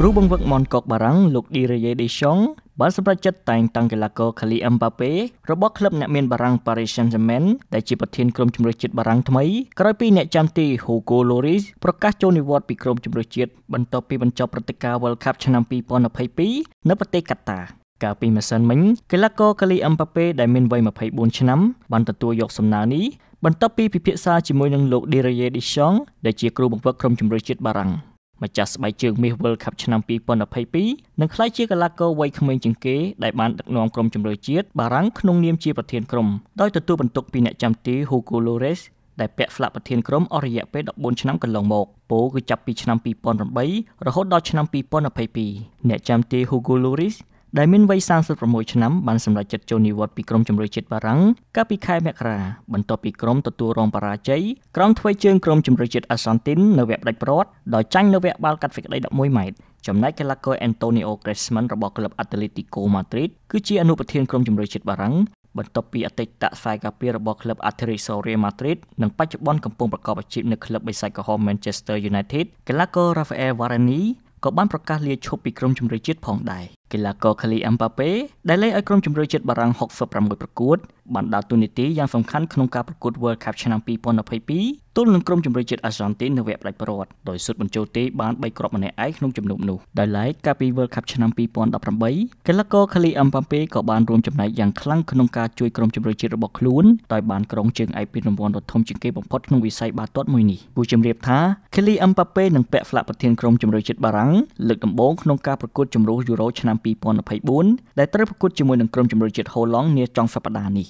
ครูบังเวิร์กมอนกอกบารังลูกดีเรเยดิชองบาสประจัดแต่งตั้งกีฬาโกคาลิอัมบาเป้ระบบคลับเนเมนบารังปารีสแซงต์แชร์แมนได้จีบประเทนกรมจุมรจิตบารังทำไมกระปีเนจามตี Hugo Lloris ประกาศโจนิวอร์ดปีกรมจุมรจิตบรรทบปีบรรจบประติกาเวิลด์คัพชนะปีปอนอภัยปีนปฏิกัตตาการปีมาสันมิงกีฬาโกคาลิอัมบาเป้ได้เมนไวมาภัยบุญชนะบันตัวยกสำนานี้บรรทบปีพิพิษาจิมวยนังลูกดีเรเยดิชองได้จีครูบังเวิร์กกรมจุมรจิตบารังมาจากสบายเจิงมีเวิลด์คัพชนะปีปอนอภัยปีนังคล้ายเชี่ยกลาโกไว้ขมิ้นจังเก๋ได้บานดักนองกรมจำเลยเจียดบารังขนงเนียมเชียประเทศกรมโดยตัวบรรทุกปีเนี่ยจำตี Hugo Lloris ได้แปะฝาประเทศกรมอริยะเป็ดดอกบนชนะกันหลงหมกโป้คือจับปีชนะปีปอนรำใบระหดดอชนะปีปอนอภัยปีเนี่ยจำตี Hugo Lloris ได้เม้นไว้สร้างสุดประมวยชนะบันสำหรับจัดโจนิวอดปีกรมจำเลยเจียดบารังกับปีคายแมกราบรรทุกปีกรมตัวรองปราใจกรองทวีเจิงกรมจำเลยเจียดอาสันตินในเว็บได้โปรดโดยจังในเว็บบาลกัดฟิกได้ดอกมวยใหม่จำนายกลาโกแอนโตนิโอ เกรซแมนระบบคลับแอตเลติโก มาดริดคือชีอนุประธานกรมจุมรจิตบารังบรรทบปีอติตะไซกาเปียระบบคลับแอตเลติโก มาดริดหนังปัจจุบันกำลังประกอบอาชีพในคลับไบไซกาฮอมแมนเชสเตอร์ยูไนเต็ดกลาโกราฟาเอล วารานีก็บ้านประกาศเลียชกปีกรมจุมรจิตผ่องได้กลาโกคาลิอัมบาเป้ได้เล่ไอกรมจุมรจิตบารังหกสัปดาห์มวยประกวดบันดาตุนิตียังสำคัญขนมการประกวดเวิลด์คัพชนะปีปอนอภัยปีต้นหนึ่งกรมจุมรจิตอาสันตินในเว็บไรประวัติโดยสุดบรรจุตีบานใบกรอบมาในไอขนมจำนวนหนูได้ไล่กาปีเวิลด์คัพชนะปีปอนดับรำใบกลาโกคาลิอัมบาเป้ก็บานรวมจำหน่ายอย่างคลั่งขนมการช่วยกรมจุมรจิตระบบคลุ้นต่อยบานกรงจึงไอปีนรำวอนรถทมจึงเก็บบังพดขนมวิสัยบาต้นมวยนี่ผู้จำเรียบท้าคาลิอัมบาเป้หนังแปะฝาประเทศกรมจุมรจิตบารังเลือกดำโบงขนมการประกวดจำนวนยูโรชนะปีปอนอภัยบุญได้เติบโตขึ้นจำนวนหนึ่งกรมจุมรจิตโฮลองเนียจองสัปดาห์นี้